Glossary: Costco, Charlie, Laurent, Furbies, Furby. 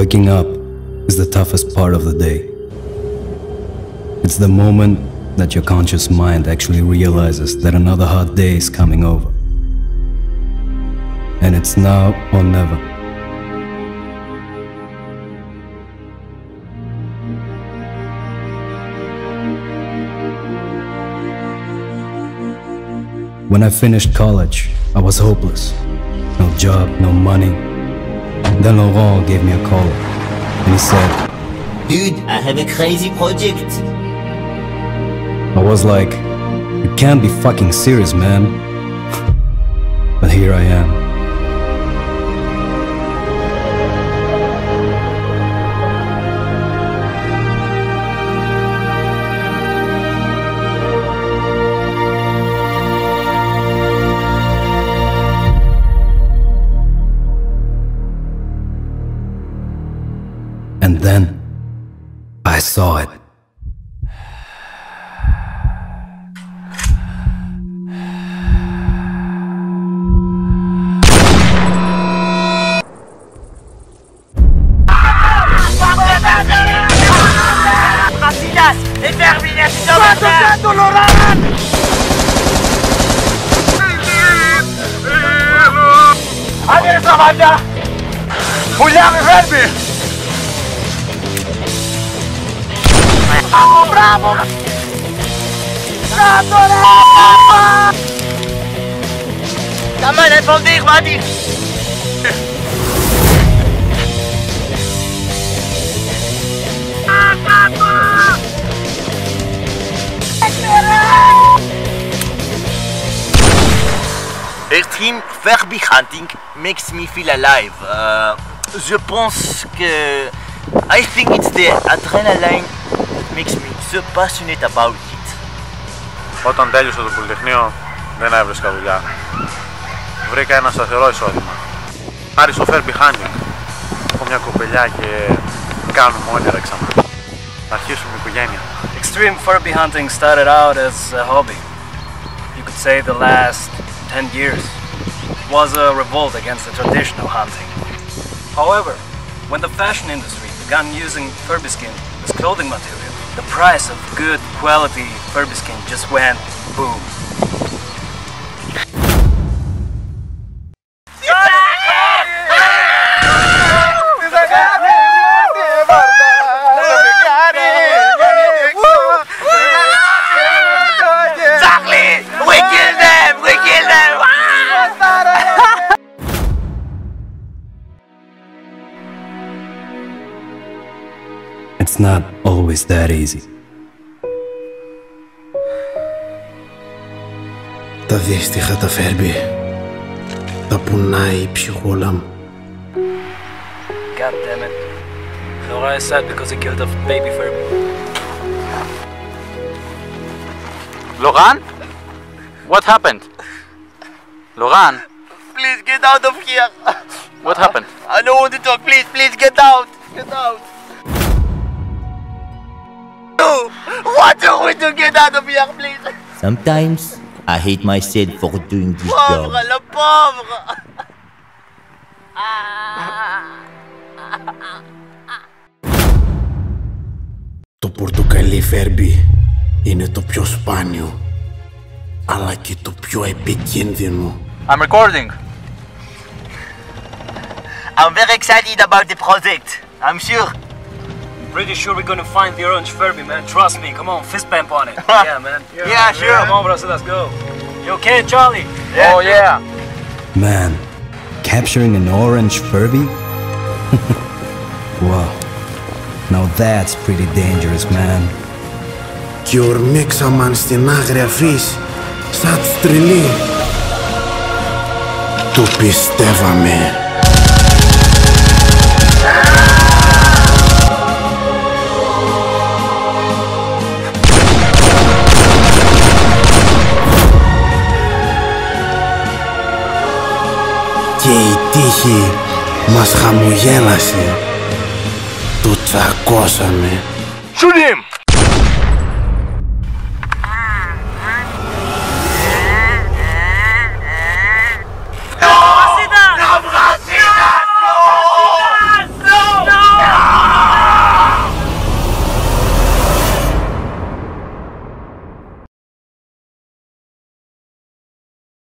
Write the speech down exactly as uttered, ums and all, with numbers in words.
Waking up is the toughest part of the day. It's the moment that your conscious mind actually realizes that another hard day is coming over. And it's now or never. When I finished college, I was hopeless. No job, no money. Then Laurent gave me a call, and he said, "Dude, I have a crazy project." I was like, "You can't be fucking serious, man." But here I am. And then, I saw it. Furby! Bravo! Bravo! Tamam, efendim, hadi! Extreme Furby hunting makes me feel alive. Uh, je pense que... I think it's the adrenaline that makes me so passionate about it. Όταν τέλειωσα το πολυτεχνείο, δεν έβρισκα δουλειά. Βρήκα ένα σταθερό εισόδημα. Χάρη στο Furby hunting. Έχω μια κοπελιά και κάνουμε όνειρα ξανά. Θα αρχίσουμε οικογένεια. Extreme Furby hunting started out as a hobby. You could say the last ten years was a revolt against the traditional hunting. However, when the fashion industry began using Furby skin as clothing material, the price of good quality Furby skin just went boom. Charlie, we killed them! We killed them! It's not always that easy. Τα δύστιχα τα Furby, τα πουνάει η ψυχούλα μου. God damn it. Laura is sad because he killed a baby Furby. Laurent? What happened? Laurent? Please get out of here. What happened? I don't want to talk. Please, please get out. Get out. What do we do? Get out of here, please! Sometimes I hate myself for doing this job. Pauvre, le pauvre! Το πορτοκαλί Furby είναι το πιο σπάνιο, αλλά και το πιο επικίνδυνο. I'm recording. I'm very excited about the project. I'm sure. Pretty sure we're gonna find the orange Furby, man. Trust me. Come on, fist bump on it. Yeah, man. Yeah, yeah, sure. Come on, bro. So let's go. You okay, Charlie? Yeah. Oh yeah. Man, capturing an orange Furby? Wow. Now that's pretty dangerous, man. Και ορμήξαμαν στην άγρια φύση σαν στριλί. Το πιστεύαμε. Και η τύχη μας χαμογέλασε. Του τσακώσαμε. Shoot him!